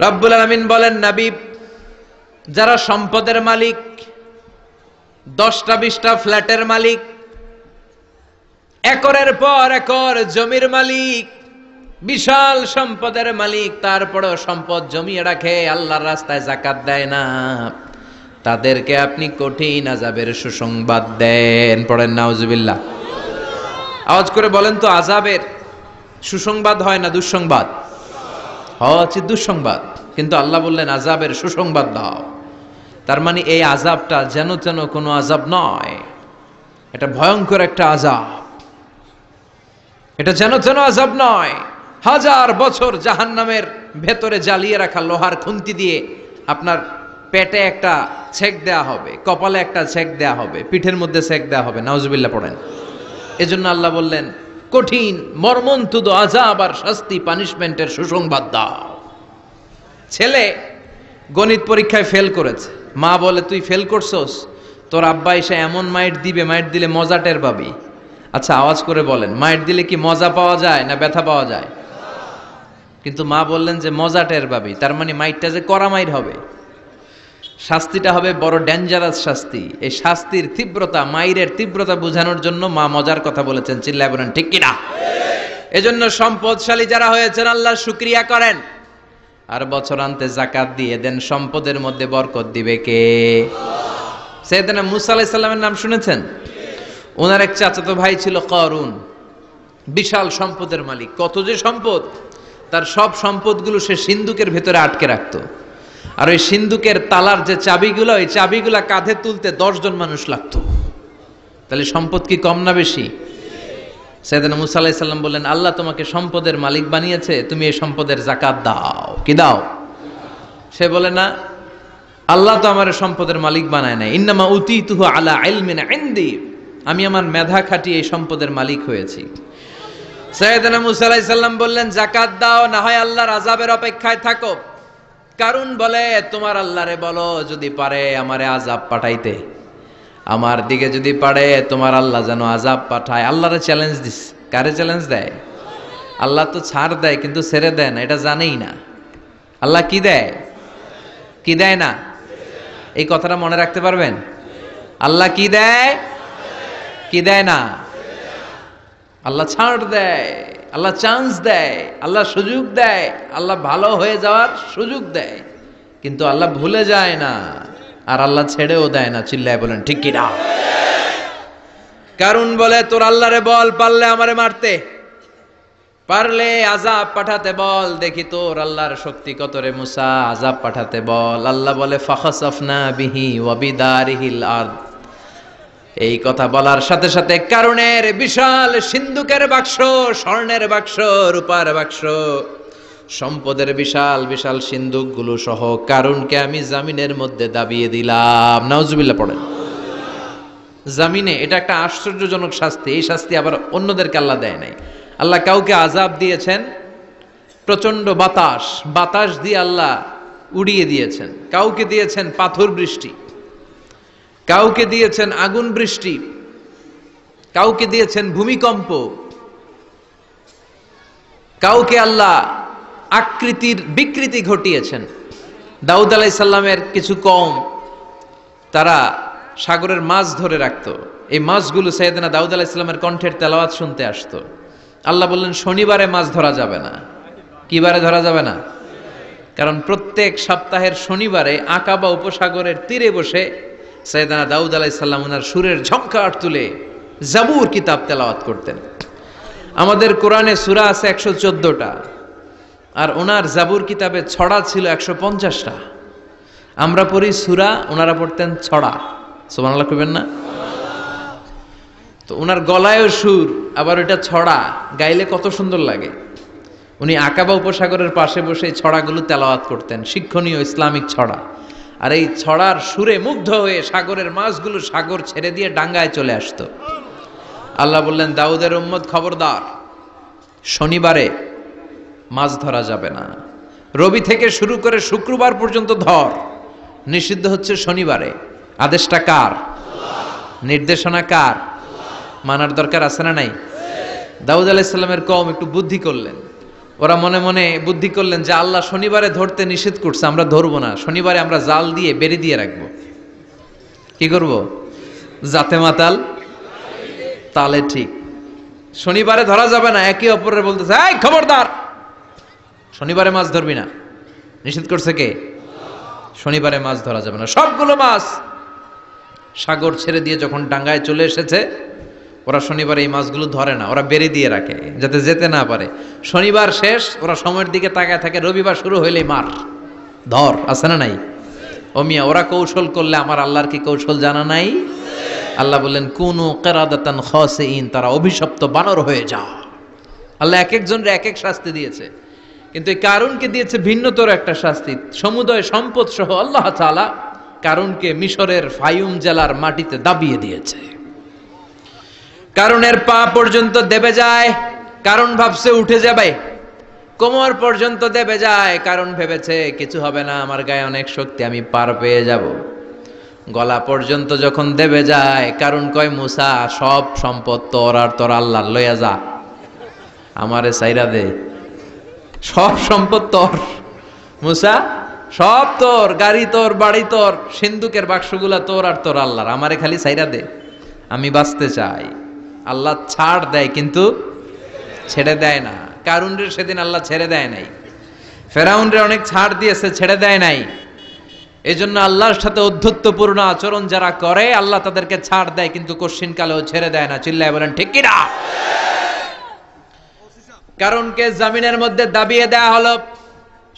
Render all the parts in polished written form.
रब्बुल आलामीन बोलेन नबी যারা সম্পদের মালিক 10টা 20টা ফ্ল্যাটের মালিক একরের পর একর জমির মালিক বিশাল সম্পদের মালিক তারপরেও সম্পদ জমিয়ে রাখে আল্লাহর রাস্তায় যাকাত দেয় না তাদেরকে আপনি কঠিন আযাবের সুসংবাদ দেন পড়েন নাউজুবিল্লাহ আওয়াজ করে বলেন তো আযাবের সুসংবাদ হয় না দুঃসংবাদ হচ্ছে দুঃসংবাদ কিন্তু আল্লাহ বললেন আযাবের সুসংবাদ দাও তার মানে এই আযাবটা যেন তেন কোনো আযাব নয় এটা ভয়ঙ্কর একটা আযাব এটা যেন তেন আযাব নয় হাজার বছর জাহান্নামের ভেতরে জ্বালিয়ে রাখা লোহার খুন্তি দিয়ে আপনার পেটে একটা ছেক দেয়া হবে কপালে একটা ছেক দেয়া হবে পিঠের মধ্যে ছেক দেয়া হবে নাউজুবিল্লাহ পড়েন এজন্য আল্লাহ বললেন কঠিন মর্মন্তুদ আযাব আর শাস্তি পানিশমেন্টের সুসংবাদ দাও ছেলে গণিত পরীক্ষায় ফেল করেছে মা বলে তুই ফেল করছস তোর আব্বা এসে এমন মাইট দিবে মাইট দিলে মজা টের পাবি আচ্ছা আওয়াজ করে বলেন মাইট দিলে কি মজা পাওয়া যায় না ব্যথা পাওয়া যায় কিন্তু মা বললেন যে মজা টের পাবি তার মানে মাইটটা যে কড়া মাইট হবে শাস্তিটা হবে বড় ডেঞ্জারাস শাস্তি এই শাস্তির তীব্রতা মাইরের তীব্রতা বোঝানোর জন্য মা মজার কথা বলেছেন চিল্লায় বলেন ঠিক কি না এজন্য সম্পদশালী যারা হয়েছেন আল্লাহ শুকরিয়া করেন আর বছরান্তে যাকাত দিয়ে দেন সম্পদের মধ্যে বরকত দিবে কে আল্লাহ সাইয়েদনা মুসা আলাইহিস সালামের নাম শুনেছেন ওনার এক চাচাতো ভাই ছিল কারুন বিশাল সম্পদের মালিক কত যে সম্পদ তার সব সম্পদগুলো সে সিন্ধুকের ভিতরে আটকে রাখতো আর ওই সিন্ধুকের তালার যে চাবিগুলো ওই চাবিগুলো কাঁধে তুলতে 10 জন মানুষ লাগতো তাহলে সম্পদ কি কম না বেশি সাইয়েদনা মুসা আলাইহিস সালাম বললেন আল্লাহ তোমাকে সম্পদের মালিক বানিয়েছে তুমি এই সম্পদের যাকাত দাও কি দাও সে বলে না আল্লাহ তো আমারে সম্পদের মালিক বানায় না ইন্নামা উতিতুহু আলা ইলমিন ইনদি আমি আমার মেধা খাটিয়ে এই সম্পদের মালিক হয়েছি সাইয়েদনা মুসা আলাইহিস সালাম বললেন যাকাত দাও না হয় আল্লাহর আযাবের অপেক্ষায় থাকো কারণ বলে তোমার আল্লাহরে বলো যদি পারে আমারে আযাব পাঠাইতে আমার দিকে যদি পারে তোমার আল্লাহ যেন আযাব পাঠায় আল্লাহরে চ্যালেঞ্জ দিস কারে চ্যালেঞ্জ দেয় আল্লাহ তো ছাড় দেয় কিন্তু ছেড়ে দেয় না এটা জানেই না আল্লাহ কি দেয় না এই কথাটা মনে রাখতে পারবেন আল্লাহ কি দেয় না আল্লাহ ছাড় দেয় আল্লাহ চান্স দেয় আল্লাহ সুযোগ দেয় আল্লাহ ভালো হয়ে যাওয়ার সুযোগ দেয় কিন্তু আল্লাহ ভুলে যায় না আর আল্লাহ ছেড়েও দেয় না চিল্লায় বলেন ঠিক কি না কারণ বলে তোর আল্লাহরে বল পারলে আমারে মারতে পারলে আযাব পাঠাতে বল দেখি তোর আল্লাহর শক্তি কত রে মুসা আযাব পাঠাতে বল আল্লাহ বলে ফাখাসাফনা বিহি ওয়া বিদারিহিল আরদ এই কথা বলার সাথে সাথে কারণের বিশাল সিন্ধুকের বাক্স স্বর্ণের বাক্স রূপার বাক্স সম্পদের বিশাল বিশাল সিন্ধুকগুলো সহ কারুনকে আমি জামিনের মধ্যে দাবিয়ে দিলাম নাউজুবিল্লাহ পড়েন জামিনে এটা একটা আশ্চর্যজনক শাস্তি এই শাস্তি আবার অন্যদেরকে আল্লাহ দেয় নাই আল্লাহ কাউকে আযাব দিয়েছেন প্রচন্ড বাতাস বাতাস দিয়ে আল্লাহ উড়িয়ে দিয়েছেন কাউকে দিয়েছেন পাথর বৃষ্টি কাউকে দিয়েছেন আগুন বৃষ্টি কাউকে দিয়েছেন ভূমিকম্প কাউকে আল্লাহ আকৃতির বিকৃতি ঘটিয়েছেন দাউদ আলাইহিস সালামের কিছু কওম তারা সাগরের মাছ ধরে রাখতো এই মাছগুলো সাইয়েদনা দাউদ আলাইহিস সালামের কণ্ঠের তেলাওয়াত শুনতে আসতো আল্লাহ বললেন শনিবারে মাছ ধরা যাবে না কিবারে ধরা যাবে না কারণ প্রত্যেক সপ্তাহের শনিবারে আকাবা উপসাগরের তীরে বসে সাইয়েদনা দাউদ আলাইহিস সালাম ওনার সুরের ঝংকার তুলে জাবুর কিতাব তেলাওয়াত করতেন আমাদের কোরআনে সূরা আছে 114টা আর ওনার জাবুর কিতাবে ছড়া ছিল 150টা আমরা পড়ি সূরা ওনারা পড়তেন ছড়া সুবহানাল্লাহ কইবেন না তো ওনার গলায়ও সুর আবার এটা ছড়া গাইলে কত সুন্দর লাগে উনি আকাবা উপসাগরের পাশে বসে ছড়াগুলো তেলাওয়াত করতেন শিক্ষণীয় ইসলামিক ছড়া আর এই ছড়ার সুরে মুগ্ধ হয়ে সাগরের মাছগুলো সাগর ছেড়ে দিয়ে ডাঙ্গায় চলে আসতো আল্লাহ বললেন দাউদের উম্মত খবরদার শনিবারে মাছ ধরা যাবে না রবি থেকে শুরু করে শুক্রবার পর্যন্ত ধর নিষিদ্ধ হচ্ছে শনিবারে আদেশটা কার নির্দেশনা কার মানার দরকার আছে না নাই দাউদ আলাইহিস সালামের কওম একটু বুদ্ধি করলেন ওরা মনে মনে বুদ্ধি করলেন যে আল্লাহ শনিবারে ধরতে নিষেধ করছে, আমরা ধরবো না, শনিবারে আমরা জাল দিয়ে বেড়ে দিয়ে রাখবো। কি করব? যাতে মাতাল তালে ঠিক। শনিবারে ধরা যাবে না, একে অপরের বলতেছে এই খবরদার শনিবারে মাছ ধরবি না, নিষেধ করছে কে? শনিবারে মাছ ধরা যাবে না। সবগুলো মাছ সাগর ছেড়ে দিয়ে যখন ডাঙ্গায় চলে এসেছে, ওরা শনিবার এই মাছগুলো ধরে না, ওরা বেড়ে দিয়ে রাখে যাতে যেতে না পারে। শনিবার শেষ, ওরা সময়ের দিকে তাকায় থাকে, রবিবার শুরু হইলেই মার ধর। আছে না নাই? ও মিয়া, ওরা কৌশল করলে আমার আল্লাহর কি কৌশল জানা নাই? আল্লাহ বললেন কুনু কিরাদাতান খাসিন, তারা অভিশপ্ত বানর হয়ে যা। আল্লাহ এক একজনকে এক এক শাস্তি দিয়েছে, কিন্তু এই কারুনকে দিয়েছে ভিন্নতর একটা শাস্তি। সমুদয় সম্পদ সহ আল্লাহ তাআলা কারুনকে মিশরের ফায়ুম জেলার মাটিতে দাবিয়ে দিয়েছে। কারুনের পা পর্যন্ত দেবে যায়, কারুন ভাবছে উঠে যাবে। কোমর পর্যন্ত দেবে যায়, কারুন ভেবেছে কিছু হবে না, আমার গায়ে অনেক শক্তি, আমি পার পেয়ে যাব। গলা পর্যন্ত যখন দেবে যায়, কারুন কয় মুসা সব সম্পদ তোর, আর তোর আল্লাহ লইয়া যা, আমারে সাইরা দে, সব সম্পদ তোর মুসা, সব তোর, গাড়ি তোর, বাড়ি তোর, সিন্দুকের বাক্সগুলা তোর, আর তোর আল্লাহর, আমারে খালি সাইরা দে, আমি বাঁচতে চাই। আল্লাহ ছাড় দেয় কিন্তু ছেড়ে দেয় না। কারুনরে সেদিন আল্লাহ ছেড়ে দেয় নাই, ফেরাউনরে অনেক ছাড় দিয়েছে, ছেড়ে দেয় নাই। এই জন্য আল্লাহর সাথে অধ্যত্বপূর্ণ আচরণ যারা করে আল্লাহ তাদেরকে ছাড় দেয় কিন্তু কশিনকালেও ছেড়ে দেয় না। চিল্লায় বলেন ঠিক কিনা? কারুনকে জামিনের মধ্যে দাবিয়ে দেয়া হলো,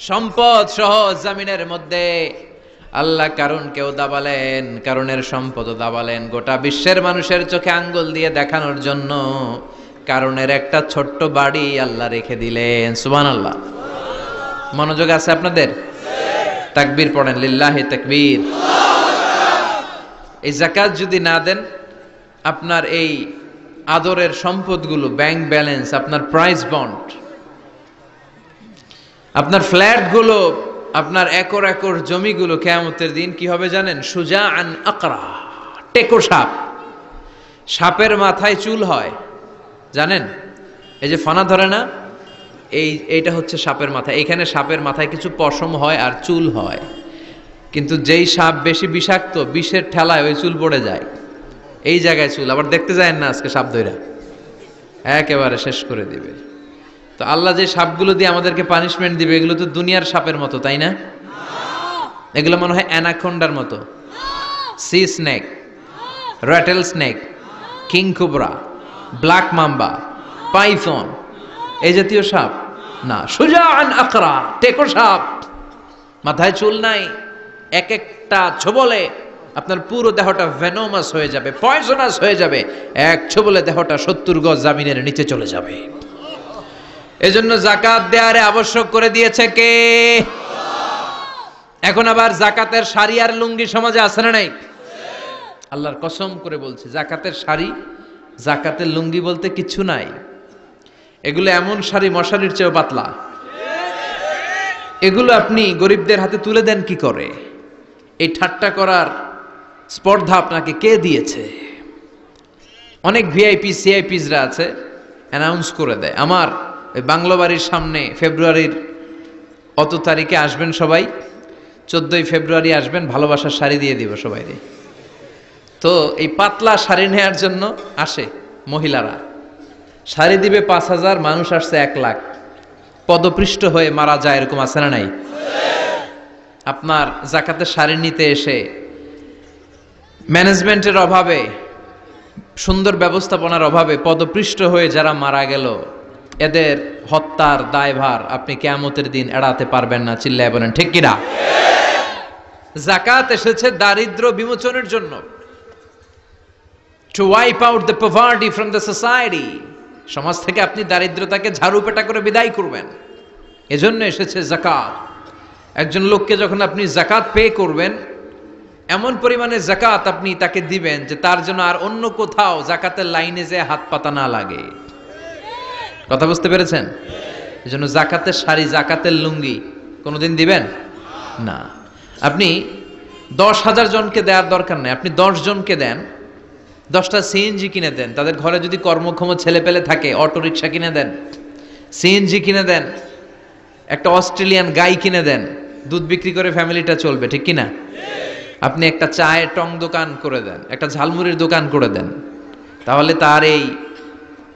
সম্পদ সহ জামিনের মধ্যে। আল্লাহ কারুনকেও দাবালেন, কারুনের সম্পদও দাবালেন, গোটা বিশ্বের মানুষের চোখে আঙ্গুল দিয়ে দেখানোর জন্য। কারুনের একটা ছোট্ট বাড়ি আল্লাহ রেখে দিলেন। সুবহানাল্লাহ। মনোযোগ আছে আপনাদের? তাকবীর পড়েন, লিল্লাহি তাকবীর। এই যাকাত যদি না দেন, আপনার এই আদরের সম্পদগুলো, ব্যাংক ব্যালেন্স, আপনার প্রাইস বন্ড, আপনার ফ্ল্যাটগুলো, আপনার একর একর জমিগুলো কিয়ামতের দিন কি হবে জানেন? সুজাআন আকরা, টেকো সাপ, সাপের মাথায় চুল হয় জানেন, এই যে ফানা ধরে না, এইটা হচ্ছে সাপের মাথা। এখানে সাপের মাথায় কিছু পশম হয় আর চুল হয়, কিন্তু যেই সাপ বেশি বিষাক্ত, বিষের ঠেলায় ওই চুল পড়ে যায়। এই জায়গায় চুল, আবার দেখতে যায় না আজকে সাপ ধইরা একেবারে শেষ করে দিবে। তো আল্লাহ যে সাপগুলো দিয়ে আমাদেরকে পানিশমেন্ট দিবে, এগুলো তো দুনিয়ার সাপের মতো, তাই না? এগুলো মনে হয় অ্যানাকোন্ডার মতো, sea snake, rattlesnake, king cobra, black mamba, python, এই জাতীয় সাপ না। সুজাআন আকরা, টেকো সাপ, মাথায় চুল নাই, এক একটা ছোবলে আপনার পুরো দেহটা ভেনোমাস হয়ে যাবে, পয়জনাস হয়ে যাবে। এক ছোবলে দেহটা 70 গজ জমিনের নিচে চলে যাবে। এজন্য যাকাত দেয়ারে আবশ্যক করে দিয়েছে কে? এখন আবার যাকাতের শাড়ি আর লুঙ্গি সমাজে আছে না নাই? আল্লাহর কসম করে বলছি, যাকাতের শাড়ি, যাকাতের লুঙ্গি বলতে কিছু নাই। এগুলো এমন শাড়ি মশারির চেয়েও পাতলা, এগুলো আপনি গরিবদের হাতে তুলে দেন কি করে? এই ঠাট্টা করার স্পর্ধা আপনাকে কে দিয়েছে? অনেক ভিআইপি সিআইপিজরা আছে, অ্যানাউন্স করে দেয় আমার বাংলো বাড়ির সামনে ফেব্রুয়ারির অত তারিখে আসবেন সবাই, 14 ফেব্রুয়ারি আসবেন, ভালোবাসার শাড়ি দিয়ে দিব সবাইরে। তো এই পাতলা শাড়ি নেওয়ার জন্য আসে মহিলারা, শাড়ি দিবে 5000, মানুষ আসছে 1 লাখ, পদপৃষ্ট হয়ে মারা যায়। এরকম আছে না নাই? আপনার যাকাতের শাড়ি নিতে এসে ম্যানেজমেন্টের অভাবে, সুন্দর ব্যবস্থাপনার অভাবে পদপৃষ্ট হয়ে যারা মারা গেল, এদের হত্যার দায়ভার আপনি কিয়ামতের দিন এড়াতে পারবেন না। চিল্লায় বলেন ঠিক কিনা? যাকাত এসেছে দারিদ্র্য বিমোচনের জন্য, to wipe out the poverty from the society. সমাজ থেকে আপনি দারিদ্রতাকে ঝাড়ু পেটা করে বিদায় করবেন, এজন্য এসেছে যাকাত। একজন লোককে যখন আপনি যাকাত পে করবেন, এমন পরিমাণে যাকাত আপনি তাকে দিবেন যে তার জন্য আর অন্য কোথাও যাকাতের লাইনে যে হাত পাতা না লাগে। কথা বুঝতে পেরেছেন? এই জন্য যাকাতের শাড়ি, যাকাতের লুঙ্গি কোনোদিন দিবেন না। আপনি 10,000 জনকে দেওয়ার দরকার নেই, আপনি 10 জনকে দেন, 10টা সিএনজি কিনে দেন, তাদের ঘরে যদি কর্মক্ষম ছেলে পেলে থাকে অটোরিক্সা কিনে দেন, সিএনজি কিনে দেন, एक अस्ट्रेलियन गाय किने दें दूध बिक्री करे फैमिलीटा चलबे ठीक किना अपनी एक चाय टंग दोकान करे दें एक झालमुड़िर दोकान करे दें ताहले तार एई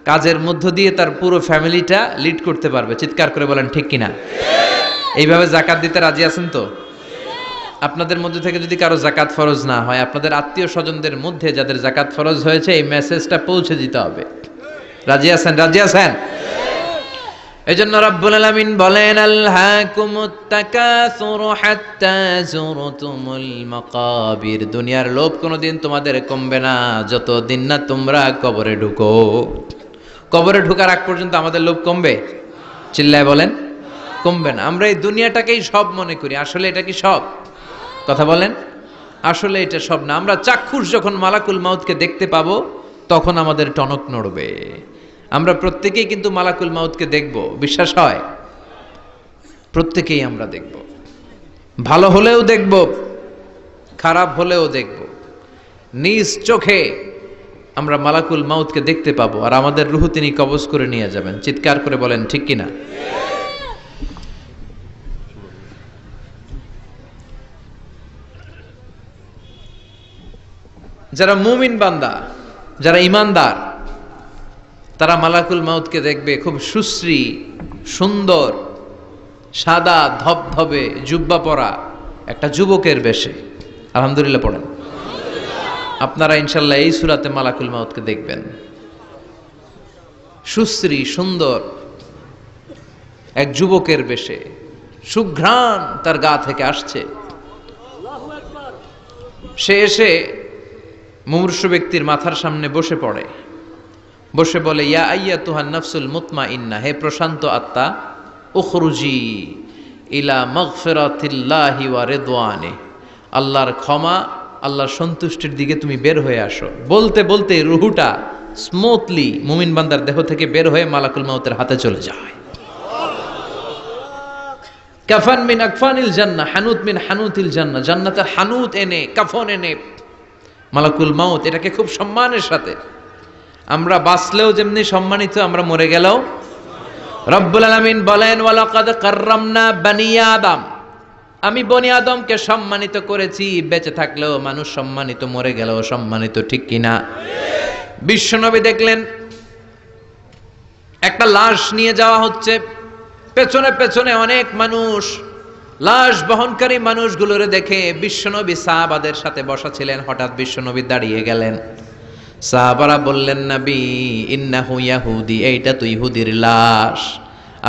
काजेर मध्य दिए तार पुरो फैमिलीटा लीड करते पारबे चित्कार करे बोलेन ठीक किना এইভাবে যাকাত দিতে রাজি আছেন তো আপনাদের মধ্যে থেকে যদি কারো যাকাত ফরজ না হয় আপনাদের আত্মীয় স্বজনদের মধ্যে যাদের যাকাত ফরজ হয়েছে এই মেসেজটা পৌঁছে দিতে হবে রাজি আছেন এজন্য রব্বুল আলামিন বলেন আলহাকুমুত তাকাসুর হাত্তা যুরতুমুল মাকাবির দুনিয়ার লোভ কোনোদিন তোমাদের কমবে না যতদিন না তোমরা কবরে ঢুকো কবরে ঢোকার আগ পর্যন্ত আমাদের লোভ কমবে চিল্লায় বলেন কমবে না আমরা এই দুনিয়াটাকেই সব মনে করি আসলে এটা কি সব কথা বলেন আসলে এটা সব না আমরা চাক্ষুষ যখন মালাকুল মাউতকে দেখতে পাবো তখন আমাদের টনক নড়বে আমরা প্রত্যেকই কিন্তু মালাকুল মাউতকে দেখব বিশ্বাস হয় প্রত্যেকই আমরা দেখব ভালো হলেও দেখব খারাপ হলেও দেখব নিজ চোখে আমরা মালাকুল মাউতকে দেখতে পাবো আর আমাদের রূহ তিনি কবজ করে নিয়ে যাবেন চিৎকার করে বলেন ঠিক কি না যারা মুমিন বান্দা যারা ইমানদার তারা মালাকুল মাউতকে দেখবে খুব সুশ্রী সুন্দর সাদা ধবধবে জুব্বা পরা একটা যুবকের বেশে আলহামদুলিল্লাহ পড়েন আপনারা ইনশাআল্লাহ এই সূরাতে মালাকুল মাউতকে দেখবেন সুশ্রী সুন্দর এক যুবকের বেশে সুঘ্রাণ তার গা থেকে আসছে সে এসে মুমূর্ষু ব্যক্তির মাথার সামনে বসে পড়ে বসে বলে ইয়া আইয়াতুহান নাফসুল মুতমাইন্না হে প্রশান্ত আত্মা উখরুজি ইলা মাগফিরাতিল্লাহি ওয়া রিদওয়ানি আল্লাহর ক্ষমা আল্লাহর সন্তুষ্টির দিকে তুমি বের হয়ে আসো বলতে বলতে রুহুটা স্মুথলি মুমিন বান্দার দেহ থেকে বের হয়ে মালাকুল মাউতের হাতে চলে যায় কাফান মিন আকফানিল জান্নাহ হানুত মিন হানুতিল জান্নাহ জান্নাতের হানুত এনে কাফন এনে মালাকুল মাউত এটাকে খুব সম্মানের সাথে আমরা বাঁচলেও যেমনি সম্মানিত আমরা মরে গেলেও রব্বুল আলামিন বলেন ওয়ালাকাদ কাররামনা বনি আদম আমি বনি আদমকে সম্মানিত করেছি বেঁচে থাকলেও মানুষ সম্মানিত মরে গেলেও সম্মানিত ঠিক কিনা বিশ্বনবী দেখলেন একটা লাশ নিয়ে যাওয়া হচ্ছে পেছনে পেছনে অনেক মানুষ লাশ বহনকারী মানুষগুলোরে দেখে বিশ্বনবী সাহাবাদের সাথে বসা ছিলেন হঠাৎ বিশ্বনবী দাঁড়িয়ে গেলেন সাহাবারা বললেন নবী ইন্নাহু ইয়াহুদি এইটা তো ইহুদির লাশ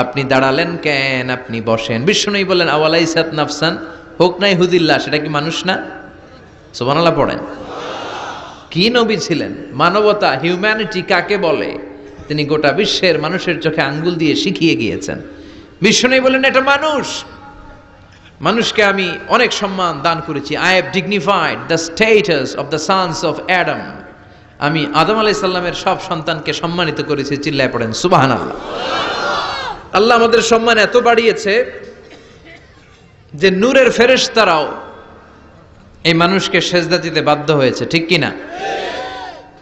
আপনি দাঁড়ালেন কেন আপনি বসেন বিশ্বনবী বললেন আওয়ালাইসাত নাফসান হোক না ইহুদির লাশ এটা কি মানুষ না সুবহানাল্লাহ পড়েন কি নবী ছিলেন মানবতা হিউম্যানিটি কাকে বলে তিনি গোটা বিশ্বের মানুষের চোখে আঙ্গুল দিয়ে শিখিয়ে গিয়েছেন বিশ্বনবী বললেন এটা মানুষ মানুষকে আমি অনেক সম্মান দান করেছি I have dignified the status of the sons of Adam আমি আদম আলাইহিস সালামের সব সন্তানকে সম্মানিত করেছি চিল্লায় পড়েন সুবহানাল্লাহ আল্লাহ আমাদের সম্মান এত বাড়িয়েছে যে নূরের ফেরেশতারাও এই মানুষকে সেজদা দিতে বাধ্য হয়েছে ঠিক কিনা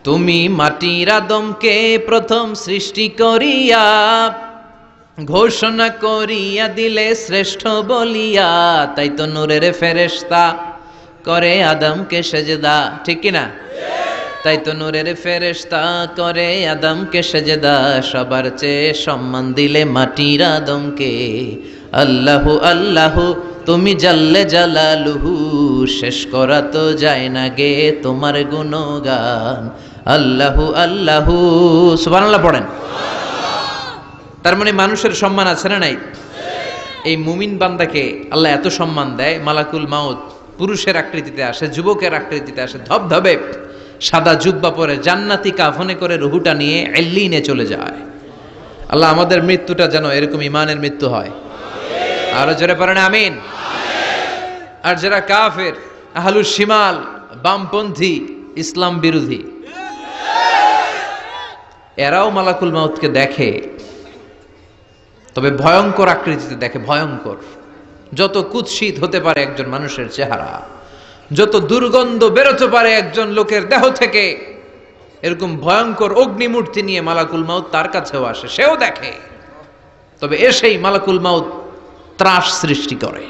তুমি মাটির আদমকে প্রথম সৃষ্টি করিয়া ঘোষণা করিয়া দিলে শ্রেষ্ঠ বলিয়া তাই তো নূরের ফেরেশতা করে আদমকে সেজদা ঠিক কিনা তাই তো নূরের ফেরেশতা করে আদমকে সেজদা সবার চেয়ে সম্মান দিলে মাটির আদমকে আল্লাহু আল্লাহু তুমি জাল্লে জালালুহু শেষ করা তো যায় না গে তোমার গুণগান আল্লাহু আল্লাহু সুবহানাল্লাহ পড়েন তার মানে মানুষের সম্মান আছে না নাই এই মুমিন বান্দাকে আল্লাহ এত সম্মান দেয় মালাকুল মাউত পুরুষের আকৃতিতে আসে যুবকের আকৃতিতে আসে ধবধবে সাদা জুব্বা পরে জান্নাতি কাফনে করে রুহুটা নিয়ে ইল্লিনে চলে যায় আল্লাহ আমাদের মৃত্যুটা যেন এরকম ইমানের মৃত্যু হয় আরো জোরে পড়েন আমিন আর যারা কাফের আহলুস শিমাল বামপন্থী ইসলাম বিরোধী এরাও মালাকুল মাউতকে দেখে তবে ভয়ঙ্কর আকৃতিতে দেখে ভয়ঙ্কর যত কুৎসিত হতে পারে একজন মানুষের চেহারা যত দুর্গন্ধ বেরোতে পারে একজন লোকের দেহ থেকে এরকম ভয়ঙ্কর অগ্নিমূর্তি নিয়ে মালাকুল মাউত তার কাছেও আসে সেও দেখে তবে এসেই মালাকুল মাউত त्रास सृष्टि करे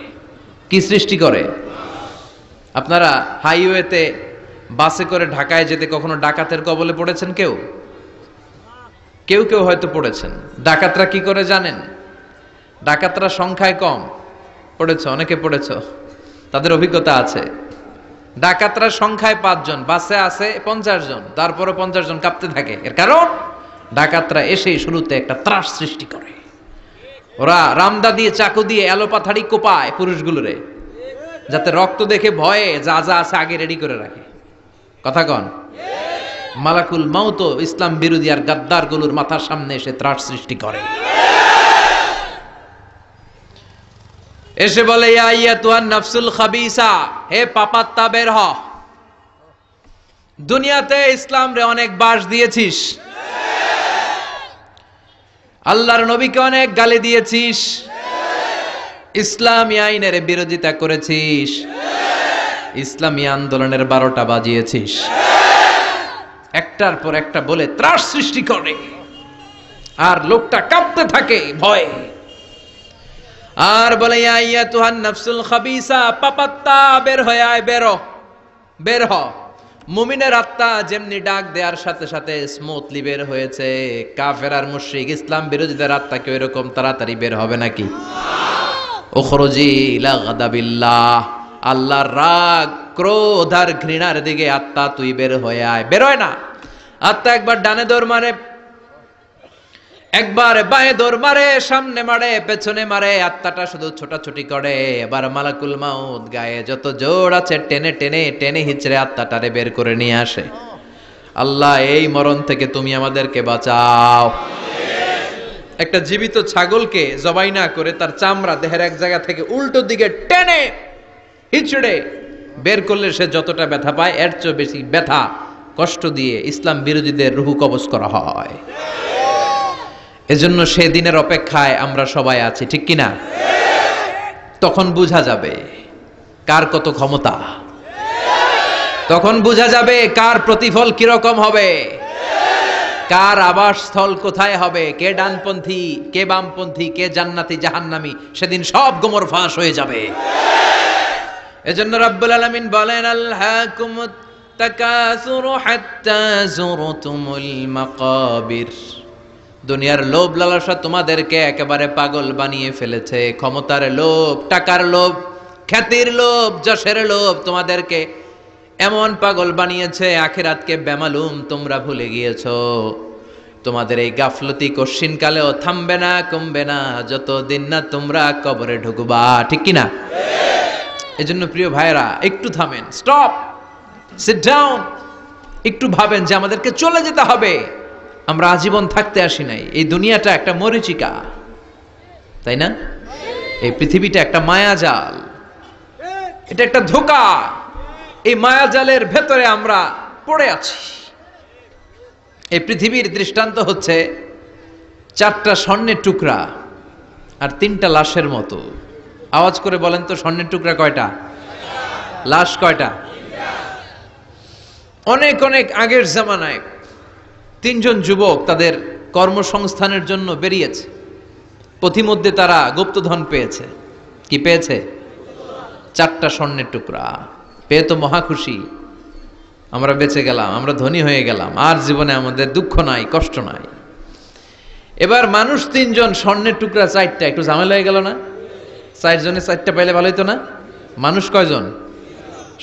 कि सृष्टि करे अपनारा हाईवे बासे करे ढाकाय जेते कखनो डाकातेर कबले पड़ेछेन केउ केउ केउ होयतो पड़ेछेन डाकातरा कि करे जानेन डाकातरा संख्याय कम पड़ेछो अनेके पड़ेछो तादेर अभिज्ञता आछे डाकातरा संख्याय 5 जन बासे आछे 50 जन तारपरे 50 जन कांपते थाके एर कारण डाकातरा एसेई शुरूते एकटा त्रास सृष्टि करे ओरा रामदा दिए चाकू दिए एलोपाथाड़ी कोपाय पुरुषगुलोरे जाते रक्त देखे भये जा जा आछे आगे रेडी करे राखे कथा कौन मालाकुल मौत इस्लाम बिरोधी और गद्दार गुलोर माथार सामने एसे त्रास सृष्टि करे एसे बोले या आय्यातुहा नफ्सुल खबीसा हे पापात्ता बेर हो दुनियाते इस्लाम रे अनेक बाश दिएछिस अल्लाहर नबीके अनेक गाली दिएछिस इस्लामी आईनेर बिरोधिता करेछिस इस्लामी आंदोलनेर 12टा बाजिएछिस एकटार पर एकटा बोले त्रास सृष्टि करे आर लोकटा कांपते थाके भये आर बोले या आय्यातुहान नफ्सुल खबीसा पापात्ता बेर हो आय बेर हो मुमिनेर आत्मा जेमनी डाक देयार साथे साथे स्मुथली बेर होयेछे काफेर आर मुशरिक इस्लाम बिरोधीदेर आत्मा कि एरकम ताड़ाताड़ी बेर होबे नाकि उखरुजी इला गदाबिल्लाह आल्लाहर राग क्रोध और घृणार दिके आत्मा तुई बेर होये आय बेर होय ना आत्मा एकबार डाने दौड़ मारे एकबार बाएं दौड़ मारे सामने मारे पेछने मारे आत्माटा शुधु छोटाछुटी करे एबार मालाकुल मौत गाये जत जोर आछे टेने टेने टेने हिचड़े आत्माटारे बेर करे निये आसे आल्लाह एई मरण थेके तुमी आमादेरके बाँचाओ एकटा जीवित छागलके जबाई ना करे तार चामड़ा देहेर एक जायगा थेके उल्टो दिके टेने हिचड़े बेर करले से जतटा व्यथा पाय एर चेये बेशी व्यथा कष्ट दिए इस्लाम बिरोधीदेर रूह कबज करा हय एजন্য সেই দিনের অপেক্ষায় আমরা সবাই আছি ঠিক কি না তখন বোঝা যাবে কার কত ক্ষমতা তখন বোঝা যাবে কার প্রতিফল কি রকম হবে কার আবাসস্থল কোথায় হবে কে ডানপন্থী কে বামপন্থী কে জান্নাতি জাহান্নামী সেদিন সব গোমর ফাঁস হয়ে যাবে এজন্য রব্বুল আলামিন বলেন আলহাকুমুত তাকাসুরু হাত্তা যুরতুমুল মাকাবির दुनियार लोभ लालसा तुम्हादेरके एकेबारे पागल बनिए फेलेछे क्षमतार लोभ टाकार लोभ ख्यातिर लोभ यशेर लोभ तुम्हादेरके एमन पागल बनिएछे आखिरातके बेमालूम तोमरा भूले गिएछो तुम्हादेर एई गाफलती कोश्चिनकालेओ थामबे ना कमबे ना जतदिन ना तोमरा कबरे ढुकबा ठीक कि ना एजन्य प्रिय भाइरा एकटू थामेन स्टप सिट डाउन एकटू भाबेन जे आमादेरके चले जेते होबे আমরা আজীবন থাকতে আসি নাই এই দুনিয়াটা একটা মরিচিকা তাই না এই পৃথিবীটা একটা মায়াজাল এটা একটা ধোঁকা এই মায়াজালের ভেতরে আমরা পড়ে আছি এই পৃথিবীর দৃষ্টান্ত হচ্ছে চারটা স্বর্ণের টুকরা আর তিনটা লাশের মতো আওয়াজ করে বলেন তো স্বর্ণের টুকরা কয়টা লাশ কয়টা অনেক অনেক আগের জামানায় तीनजन युवक तादेर कर्मसंस्थानेर जन्य बेरियेछे पथिमध्ये तारा गुप्तधन पेयेछे कि पेयेछे चारटा स्वर्णेर टुकरा पेये तो महा खुशी आमरा बेचे गेलाम आमरा धनी हये गेलाम आर जीवने आमादेर दुःख नाई कष्ट नाई एबार मानुष तीनजन स्वर्णेर टुकरा चारटा एकटु झामेला हये गेल ना चार जने चारटा पेले भालो हतो ना मानुष कयजन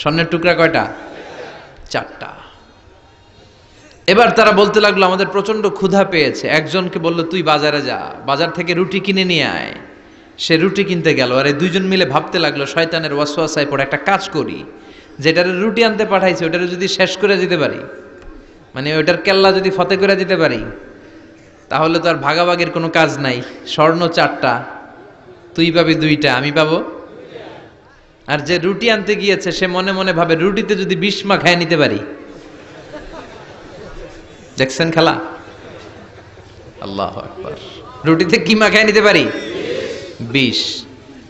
स्वर्णेर टुकरा कयटा चारटा এবার তারা বলতে লাগলো আমাদের প্রচন্ড ক্ষুধা পেয়েছে একজনকে বলল তুই বাজারে যা বাজার থেকে রুটি কিনে নিয়ে আয় সে রুটি কিনতে গেল আর এই দুইজন মিলে ভাবতে লাগলো শয়তানের ওয়াসওয়াসায় পড়ে একটা কাজ করি যেটারে রুটি আনতে পাঠাইছে ওটারে যদি শেষ করে দিতে পারি মানে ওটার কেল্লা যদি ফতে করে দিতে পারি তাহলে তো আর ভাগাভাগির কোনো কাজ নাই স্বর্ণ চারটা তুই পাবি দুইটা আমি পাবো আর যে রুটি আনতে গিয়েছে সে মনে মনে ভাবে রুটিতে যদি 20 মা খায় নিতে পারি जैक्सन खेला अल्लाह अकबर रुटी थे की माखाय निते पारी 20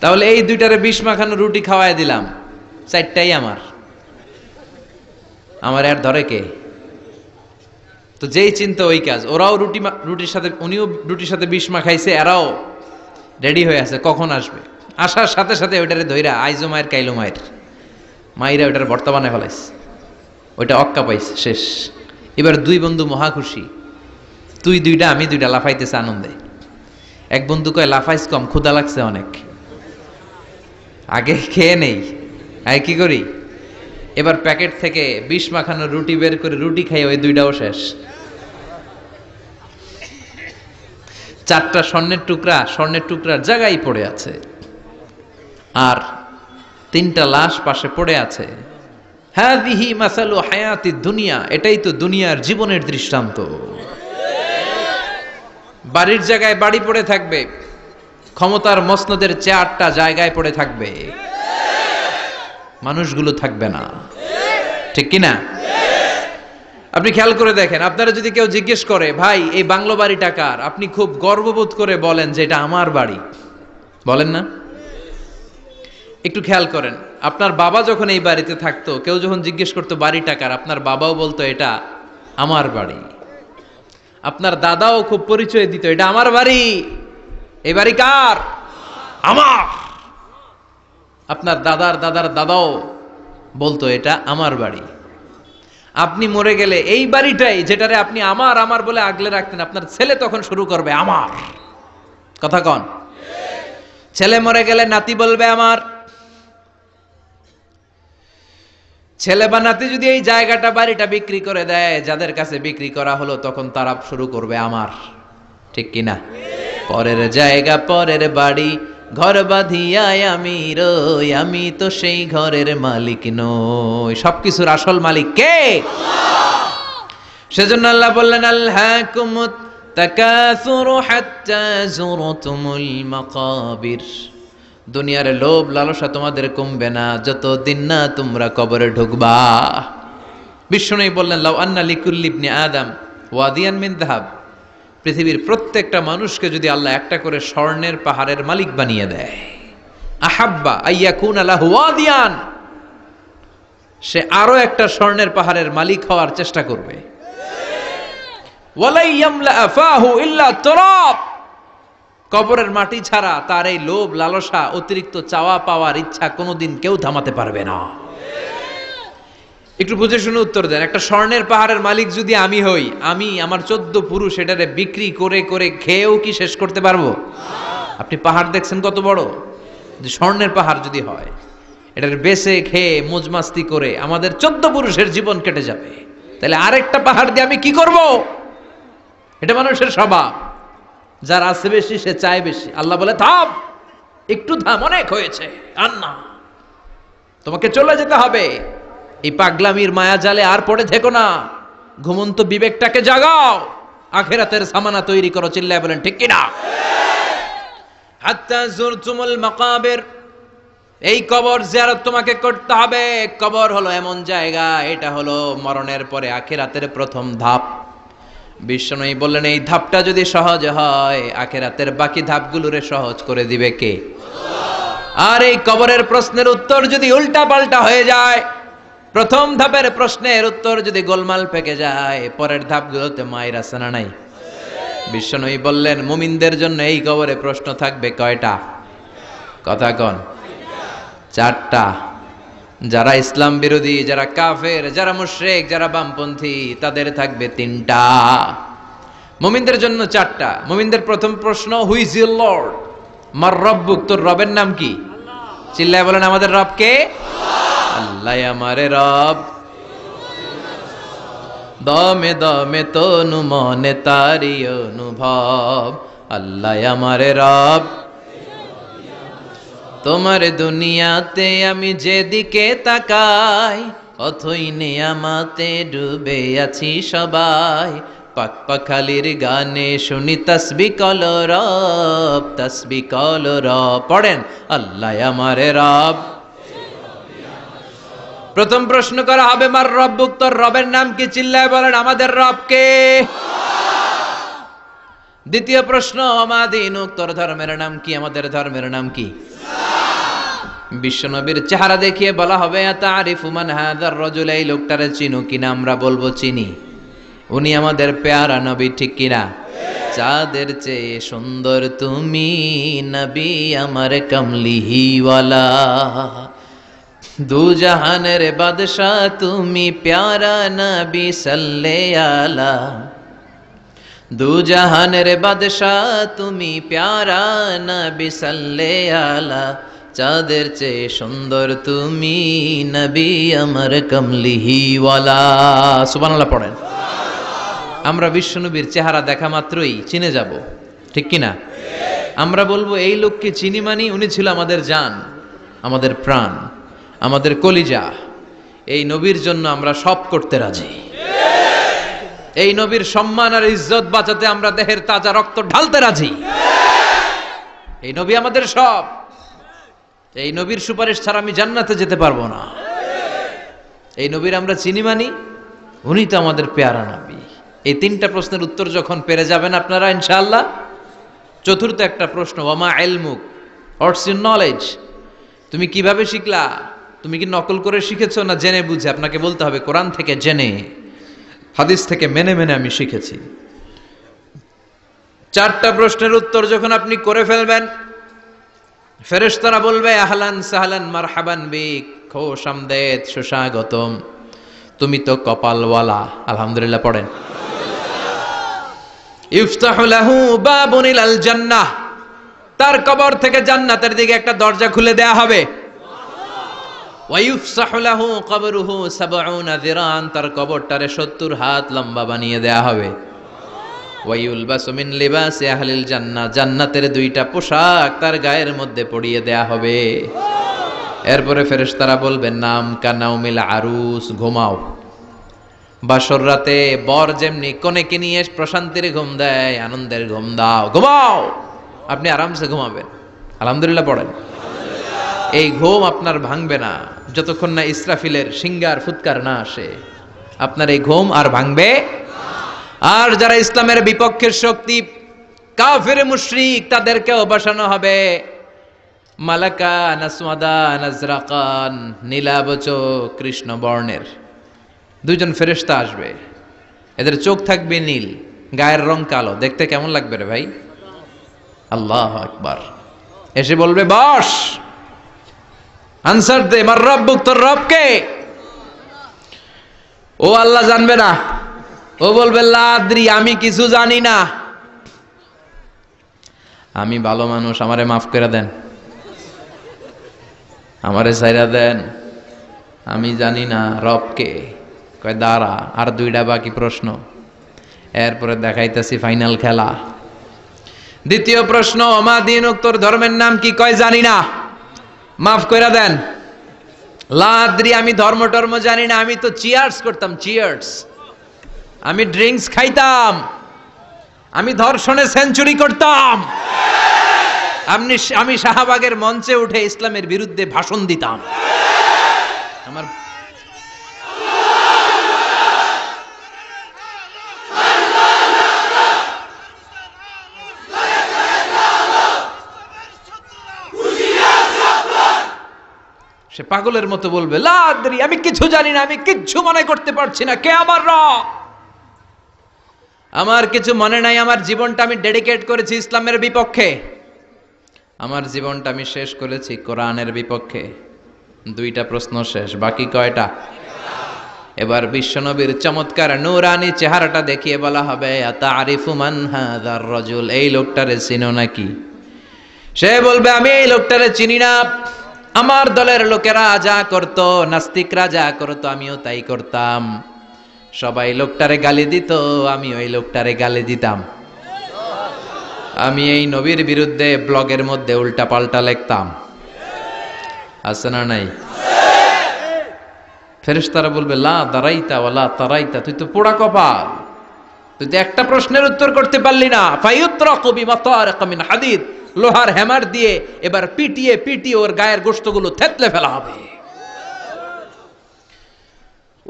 ताहले एई दुइटारे 20 माखानो रुटी खावाय दिलाम चारटाई आमार आमार एर धरे के तो जेई चिंता ओई काज ओराओ रुटिर साथे उनिओ रुटिर साथे 20 माखाइछे एराओ रेडी होये आछे कखन आसबे आसार साथे साथे ओइटारे धइरा आइजो मायर काइलो मायर माइरा ओइटार भर्ता बानाय फेलाइছে ओइটা অক্কা পাইছে শেষ। এবার দুই বন্ধু মহা খুশি, তুই দুইটা আমি দুইটা লাফাইতেছে আনন্দে। এক বন্ধু কয় লাফাইস কম, ক্ষুধা লাগছে অনেক, আগে খেয়ে নেই আই কি করি। এবার প্যাকেট থেকে বিষ মাখানো রুটি বের করে রুটি খাই, ওই দুইটাও শেষ। চারটা স্বর্ণের টুকরা স্বর্ণের টুকরার জায়গায় পড়ে আছে, আর তিনটা লাশ পাশে পড়ে আছে। হাযিহি মাসালু হায়াতিদ দুনিয়া, এটাই তো দুনিয়ার জীবনের দৃষ্টান্ত। বাড়ির জায়গায় বাড়ি পড়ে থাকবে, ক্ষমতার মসনদের চারটা জায়গায় পড়ে থাকবে, মানুষগুলো থাকবে না, ঠিক কিনা? আপনি খেয়াল করে দেখেন, আপনারা যদি কেউ জিজ্ঞেস করে ভাই এই বাংলো বাড়িটা কার, আপনি খুব গর্ববোধ করে বলেন যে এটা আমার বাড়ি, বলেন না? একটু খেয়াল করেন, আপনার বাবা যখন এই বাড়িতে থাকতো, কেউ যখন জিজ্ঞেস করতো বাড়িটা কার, আপনার বাবাও বলতো এটা আমার বাড়ি। আপনার দাদাও খুব পরিচয় দিত, এটা আমার বাড়ি, এই বাড়ি কার, আমার। আপনার দাদার দাদার দাদাও বলতো এটা আমার বাড়ি। আপনি মরে গেলে এই বাড়িটাই, যেটারে আপনি আমার আমার বলে আগলে রাখতেন, আপনার ছেলে তখন শুরু করবে আমার। কথা কন, ছেলে মরে গেলে নাতি বলবে আমার। ছেলে বা নাতি যদি এই জায়গাটা বাড়িটা বিক্রি করে দেয় যাদের কাছে বিক্রি করা হলো, তখন তারা শুরু করবে আমার, ঠিক কিনা? পরের জায়গা পরের বাড়ি ঘর বাঁধিয়ায় আমি রই, আমি তো সেই ঘরের মালিক নই। সবকিছুর আসল মালিক কে? সেজন্য আল্লাহ বললেন আলহাকুমুত তাকাসুরু হাত্তা যুরতুমুল মাকাবির, দুনিয়ার লোভ লালসা তোমাদের কমবে না যতদিন না তোমরা কবরে ঢুকবা। বিষ্ণুই বললেন লাউ আন্না লিকুল্লি ইবনি আদম ওয়াদিয়ান মিন যাহাব, পৃথিবীর প্রত্যেকটা মানুষকে যদি আল্লাহ একটা করে স্বর্ণের পাহাড়ের মালিক বানিয়ে দেয়, আহাব্বা আইয়াকুনা লাহু ওয়াদিয়ান, সে আরো একটা স্বর্ণের পাহাড়ের মালিক হওয়ার চেষ্টা করবে। ওয়ালা ইয়ামলা ফাহু ইল্লা তুরাব, কবরের মাটি ছাড়া তার এই লোভ লালসা অতিরিক্ত চাওয়া পাওয়ার ইচ্ছা কোনোদিন কেউ থামাতে পারবে না। একটু বুঝে শুনে উত্তর দেন, একটা স্বর্ণের পাহাড়ের মালিক যদি আমি হই, আমি আমার 14 পুরুষ এটারে বিক্রি করে করে খেয়েও কি শেষ করতে পারবো? আপনি পাহাড় দেখছেন কত বড়, স্বর্ণের পাহাড় যদি হয়, এটারে বেচে খেয়ে মজমাস্তি করে আমাদের 14 পুরুষের জীবন কেটে যাবে। তাহলে আরেকটা পাহাড় দিয়ে আমি কি করব? এটা মানুষের স্বভাব, যার আছে বেশি সে চায় বেশি। আল্লাহ বলে থাম, একটু থাম, অনেক হয়েছে, আর না, তোমাকে চলে যেতে হবে। এই পাগলামির মায়া জালে আর পড়ে থেকো না, ঘুমন্ত বিবেকটাকে জাগাও, আখিরাতের সামানা তৈরি করো। চিল্লায় বলেন ঠিক কিনা? হাত্তা যুরতুমুল মাকাবির, এই কবর জিয়ারত তোমাকে করতে হবে। কবর হলো এমন জায়গা, এটা হলো মরণের পরে আখিরাতের প্রথম ধাপ। বিষ্ণুই বললেন এই ধাপটা যদি সহজ হয়, আখিরাতের বাকি ধাপগুলোরে সহজ করে দিবে কে? আর এই কবরের প্রশ্নের উত্তর যদি উল্টা পাল্টা হয়ে যায়, প্রথম ধাপের প্রশ্নের উত্তর যদি গোলমাল পেকে যায়, পরের ধাপগুলোতে মায়ের আছে না নাই? বিষ্ণুই বললেন মুমিনদের জন্য এই কবরে প্রশ্ন থাকবে কয়টা? কথা কন, চারটা। যারা ইসলাম বিরোধী, যারা কাফের, যারা মুশরিক, যারা বামপন্থী, তাদের থাকবে তিনটা, মুমিনদের জন্য চারটা। মুমিনদের প্রথম প্রশ্ন হু ইজ ইয়োর লর্ড, মার রব্বুক, তোর রবের নাম কি? চিল্লায় বলেন আমাদের রব কে? আল্লাহ আমারে রব। দমে দমে তনু মনে তারি অনুভব, আল্লাহ আমারে রব। তোমার দুনিয়াতে আমি যেদিকে তাকাই, অথই নিয়ামাতে ডুবে আছি সবাই। পাকপাখালির গানে শুনি তাসবিহ কল রব, তাসবিহ কল রব। পড়েন আল্লাহ আমারে রব। প্রথম প্রশ্ন করা হবে মার রব্বুক, তোর রবের নাম কি? চিল্লায় বলেন আমাদের রবকে। দ্বিতীয় প্রশ্ন মা দীনুক, তোর ধর্মের নাম কি? আমাদের ধর্মের নাম কি? বিশ্বনবীর চেহারা দেখিয়ে বলা হবে তারিফু মান হাযার রাজুল, এই লোকটারে চিনো কিনা? আমরা বলবো চিনি, উনি আমাদের পেয়ারা নবী, ঠিক কিনা? চাঁদের চেয়ে সুন্দর তুমি নবী আমার কমলিওয়ালা। দুজাহানের বাদশাহ তুমি প্যারা নবী সাল্লে আলা। দুজাহানের বাদশাহ তুমি প্যারা নবী সাল্লে আলা। চাঁদের চেয়ে সুন্দর তুমি নবী আমার কমলিওয়ালা। সুবহানাল্লাহ পড়েন। আমরা বিশ্বনবীর চেহারা দেখা মাত্রই চিনে যাব, ঠিক কিনা? আমরা বলবো এই লোককে চিনি মানি উনি ছিল আমাদের জান, আমাদের প্রাণ, আমাদের কলিজা। এই নবীর জন্য আমরা সব করতে রাজি। এই নবীর সম্মান আর ইজ্জত বাঁচাতে আমরা দেহের তাজা রক্ত ঢালতে রাজি। এই নবী আমাদের সব। এই নবীর সুপারিশ ছাড়া আমি জান্নাতে যেতে পারবো না। এই নবীর আমরা চিনি মানি, উনি তো আমাদের প্যারা নবী। এই তিনটা প্রশ্নের উত্তর যখন পেরে যাবেন আপনারা ইনশাআল্লাহ, চতুর্থ একটা প্রশ্ন, ওমা ইলমুক, হোয়াটস ইউর নলেজ, তুমি কিভাবে শিখলা? তুমি কি নকল করে শিখেছো না জেনে বুঝে? আপনাকে বলতে হবে কোরআন থেকে জেনে, হাদিস থেকে মেনে মেনে আমি শিখেছি। চারটা প্রশ্নের উত্তর যখন আপনি করে ফেলবেন, ফেরেশতারা বলবে আহলান সাহলান মারহাবান বিক, খোশ আমদেদ, সুস্বাগতম, তুমি তো কপালওয়ালা। আলহামদুলিল্লাহ পড়েন। ইফতাহু লাহু বাবুন ইলাল জান্নাহ, তার কবর থেকে জান্নাতের দিকে একটা দরজা খুলে দেয়া হবে। ওয়া ইফসাহু লাহু কবরুহু 70 যিরান, তার কবরটারে 70 হাত লম্বা বানিয়ে দেয়া হবে। ওয়া ইউলবাসু মিন লিবাসি আহলিল জান্নাহ, জান্নাতের দুইটা পোশাক তার গায়ের মধ্যে পরিয়ে দেয়া হবে। এরপরে ফেরেশতারা বলবেন নাম কানাউমিল আরুস, ঘুমাও। বাসর রাতে বর যেমনি কনেকে নিয়ে প্রশান্তির ঘুম দেয়, আনন্দের ঘুম দাও, ঘুমাও। আপনি আরামসে ঘুমাবেন। আলহামদুলিল্লাহ পড়েন। এই ঘুম আপনার ভাঙবে না যতক্ষণ না ইসরাফিলের সিঙ্গার ফুৎকার না আসে। আপনার এই ঘুম আর ভাঙবে। আর যারা ইসলামের বিপক্ষের শক্তি, কাফের মুশরিক, তাদেরকেও বসানো হবে মালাকা নাসওয়াদা নাজরাকান, নীলাবচ কৃষ্ণ বর্ণের দুইজন ফেরেশতা আসবে। এদের চোখ থাকবে নীল, গায়ের রং কালো। দেখতে কেমন লাগবে রে ভাই? আল্লাহু আকবার। এসে বলবে বস, আনসার দে, মার রব্বুক, তোর রবকে। ও আল্লাহ জানবে না, ও বলবে লা আদরি, আমি কিছু জানি না, আমি ভালো মানুষ, আমারে মাফ করে দেন, আমারে ছাইরা দেন, আমি জানি না রবকে। কয় দাঁড়া, আর দুইটা বাকি প্রশ্ন, এরপরে দেখাইতেছি ফাইনাল খেলা। দ্বিতীয় প্রশ্ন, মা দীনুক, তোর ধর্মের নাম কি? কয় জানি না, মাফ কইরা দেন। লা আদরি, আমি ধর্ম টর্ম জানি না, আমি তো চিয়ার্স করতাম, চিয়ার্স, আমি ড্রিঙ্কস খাইতাম, আমি ধর্ষণে সেঞ্চুরি করতাম, আমি শাহবাগের মঞ্চে উঠে ইসলামের বিরুদ্ধে ভাষণ দিতাম। আমার সে পাগলের মতো বলবে লা আদরি, আমি কিছু জানি না, আমি কিচ্ছু মনে করতে পারছি না, কে আমার রব, আমার কিছু মনে নাই, আমার জীবনটা আমি ডেডিকেট করেছি ইসলামের বিপক্ষে, আমার জীবনটা আমি শেষ করেছি কোরআনের বিপক্ষে। দুইটা প্রশ্ন শেষ, বাকি কয়টা? এবার বিশ্বনবীর চমৎকার নূরানি চেহারাটা দেখিয়ে বলা হবে আতারিফু মান হাযার রাজুল, এই লোকটারে চিনো নাকি? সে বলবে আমি এই লোকটারে চিনি না, আমার দলের লোকেরা যা করত, নাস্তিকরা যা করত, আমিও তাই করতাম, সবাই লোকটারে গালি দিত, আমি ওই লোকটারে গালি দিতাম, আমি এই নবীর বিরুদ্ধে ব্লগের মধ্যে উল্টা পাল্টা লিখতাম। আছে না নাই? ফেরেশতারা বলবে লা দারাইতা ওয়ালা তারাইতা, তুই তো পোড়া কপাল, তুই তো একটা প্রশ্নের উত্তর করতে পারলি না। ফায়ুতরাকু বিমাতারিক মিন হাদিদ, লোহার হ্যামার দিয়ে এবার পিটিয়ে পিটিয়ে ওর গায়ের গোশতগুলো থেতলে ফেলা হবে।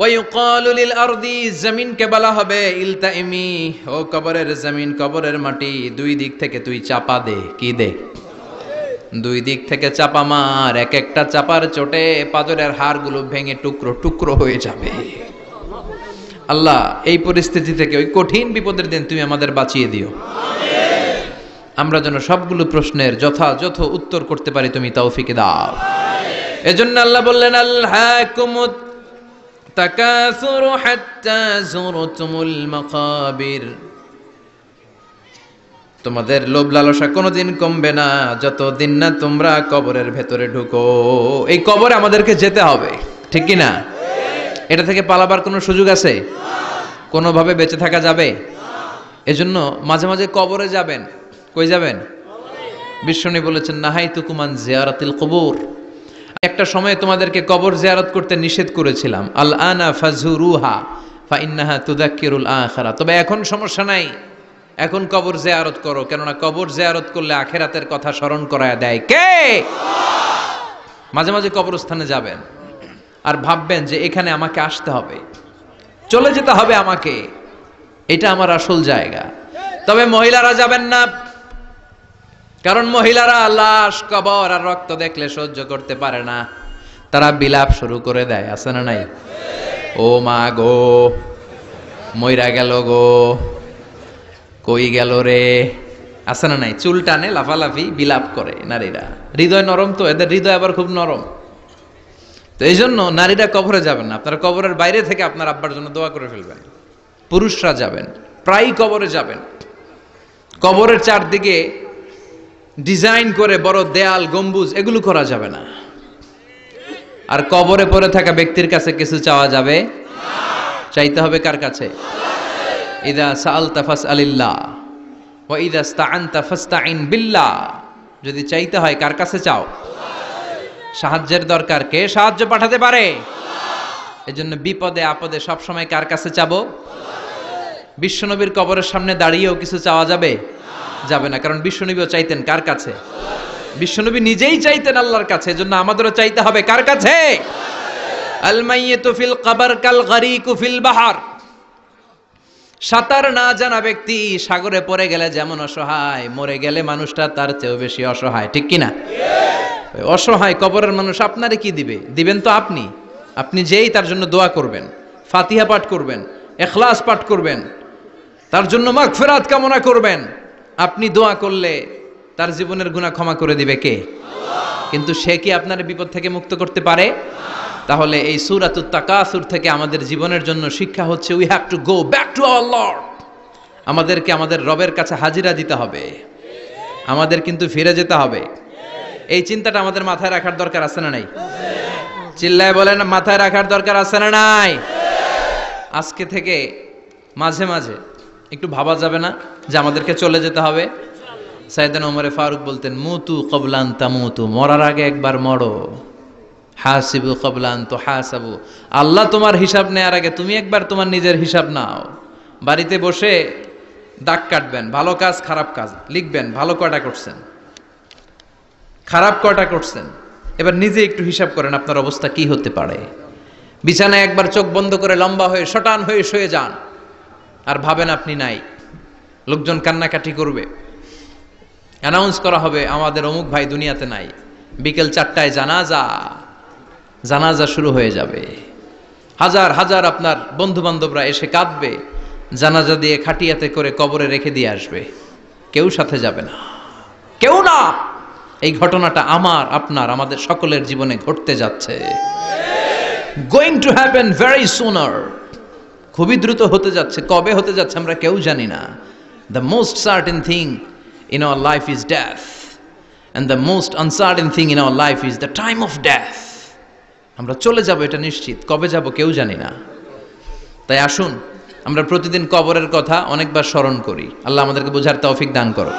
ওয়ায়ুকালু লিল আরদি, জমিনকে বলা হবে ইলতাইমি, ও কবরের জমিন, কবরের মাটি, দুই দিক থেকে তুই চাপা দে। কি দে? দুই দিক থেকে চাপা মার। এক একটা চাপার চোটে পাজরের হাড়গুলো ভেঙে টুকরো টুকরো হয়ে যাবে। আল্লাহ এই পরিস্থিতি থেকে ওই কঠিন বিপদের দিন তুমি আমাদের বাঁচিয়ে দিও। আমরা যেন সবগুলো প্রশ্নের যথাযথ উত্তর করতে পারি তুমি তৌফিক দাও। এজন্য আল্লাহ বললেন আলহাকুমুত তাকাসুরু হাত্তা যুরতুমুল মাকাবির, তোমাদের লোভ লালসা কোনোদিন কমবে না যতদিন না তোমরা কবরের ভেতরে ঢুকো। এই কবরে আমাদেরকে যেতে হবে, ঠিক কি না? এটা থেকে পালাবার কোনো সুযোগ আছে? কোনোভাবে বেঁচে থাকা যাবে? এজন্য মাঝে মাঝে কবরে যাবেন। কই যাবেন? বিশ্বনবী বলেছেন নাহাইতুকুমান জিয়ারাতিল কবুর, একটা সময় তোমাদেরকে কবর জিয়ারত করতে নিষেধ করেছিলাম। আল আনা ফাজুরুহা ফাইন্নাহা তুযাক্কিরুল আখিরা, তবে এখন সমস্যা নাই, এখন কবর জিয়ারত করো, কেননা কবর জিয়ারত করলে আখিরাতের কথা স্মরণ করায় দেয় কে? মাঝে মাঝে কবরস্থানে যাবেন আর ভাববেন যে এখানে আমাকে আসতে হবে, চলে যেতে হবে আমাকে, এটা আমার আসল জায়গা। তবে মহিলারা যাবেন না, কারণ মহিলারা লাশ কবর আর রক্ত দেখলে সহ্য করতে পারে না, তারা বিলাপ শুরু করে দেয়। আছে না নাই? ও মা গো, মইরা গেল গো, কই গেল রে। আছে না নাই? চুল টানে, লাফালাফি, বিলাপ করে নারীরা। হৃদয় নরম, তো এদের হৃদয় আবার খুব নরম, তো এই জন্য নারীরা কবরে যাবেন না। আপনারা কবরের বাইরে থেকে আপনার আব্বার জন্য দোয়া করে ফেলবেন। পুরুষরা যাবেন, প্রায় কবরে যাবেন। কবরের চারদিকে ডিজাইন করে বড় দেয়াল, গম্বুজ, এগুলো করা যাবে না। আর কবরে পড়ে থাকা ব্যক্তির কাছে কিছু চাওয়া যাবে না। চাইতে হবে কার কাছে? ইদা সাআলতা ফাসআলিল্লাহ ওয়া ইদা ইসতাআনতা ফাসতাঈন বিল্লাহ, যদি চাইতে হয় কার কাছে চাও? সাহায্যের দরকার, কে সাহায্য পাঠাতে পারে? এজন্য বিপদে আপদে সবসময় কার কাছে চাবো? বিশ্বনবীর কবরের সামনে দাঁড়িয়েও কিছু চাওয়া যাবে যাবে না, কারণ বিশ্বনবীও চাইতেন কার কাছে? বিশ্বনবী নিজেই চাইতেন আল্লাহর কাছে। এজন্য আমাদেরও চাইতে হবে কার কাছে? আল মাইয়িতু ফিল কবর কাল গরীকু ফিল বাহর, সাঁতার না জানা ব্যক্তি সাগরে পড়ে গেলে যেমন অসহায়, মরে গেলে মানুষটা তার চেয়েও বেশি অসহায়, ঠিক কিনা? অসহায় কবরের মানুষ আপনারে কি দিবে? দিবেন তো আপনি। আপনি যেই তার জন্য দোয়া করবেন, ফাতিহা পাঠ করবেন, এখলাস পাঠ করবেন, তার জন্য মাগফিরাত কামনা করবেন, আপনি দোয়া করলে তার জীবনের গুনাহ ক্ষমা করে দিবে কে? কিন্তু সে কি আপনার বিপদ থেকে মুক্ত করতে পারে? তাহলে এই সূরাতুত তাকাসুর থেকে আমাদের জীবনের জন্য শিক্ষা হচ্ছে we have to go back to our Lord. আমাদেরকে আমাদের রবের কাছে হাজিরা দিতে হবে, আমাদের কিন্তু ফিরে যেতে হবে। এই চিন্তাটা আমাদের মাথায় রাখার দরকার আছে না নাই? চিল্লায় বলেন, মাথায় রাখার দরকার আছে না নাই? আজকে থেকে মাঝে মাঝে একটু ভাবা যাবে না যে আমাদেরকে চলে যেতে হবে? সাইয়েদনা ওমরে ফারুক বলতেন মুতু ক্বাবলান তামুতু, মরার আগে একবার মরো। হাসিবু ক্বাবলান তুহাসাবু, আল্লাহ তোমার হিসাব নেয়ার আগে তুমি একবার তোমার নিজের হিসাব নাও। বাড়িতে বসে দাগ কাটবেন, ভালো কাজ খারাপ কাজ লিখবেন, ভালো কয়টা করছেন, খারাপ কয়টা করছেন, এবার নিজে একটু হিসাব করেন আপনার অবস্থা কি হতে পারে। বিছানায় একবার চোখ বন্ধ করে লম্বা হয়ে শটান হয়ে শুয়ে যান আর ভাবেন আপনি নাই। লোকজন কান্নাকাটি করবে, অ্যানাউন্স করা হবে আমাদের অমুক ভাই দুনিয়াতে নাই, বিকেল 4টায় জানাজা, জানাজা শুরু হয়ে যাবে। হাজার হাজার আপনার বন্ধু বান্ধবরা এসে কাঁদবে, জানাজা দিয়ে খাটিয়াতে করে কবরে রেখে দিয়ে আসবে, কেউ সাথে যাবে না, কেউ না। এই ঘটনাটা আমার আপনার আমাদের সকলের জীবনে ঘটতে যাচ্ছে। Going to happen very sooner, খুবই দ্রুত হতে যাচ্ছে, কবে হতে যাচ্ছে আমরা কেউ জানি না। The most certain thing in our life is death, and the most uncertain thing in our life is the time of death. আমরা চলে যাব এটা নিশ্চিত, কবে যাব কেউ জানি না। তাই আসুন আমরা প্রতিদিন কবরের কথা অনেকবার স্মরণ করি। আল্লাহ আমাদেরকে বোঝার তৌফিক দান করো।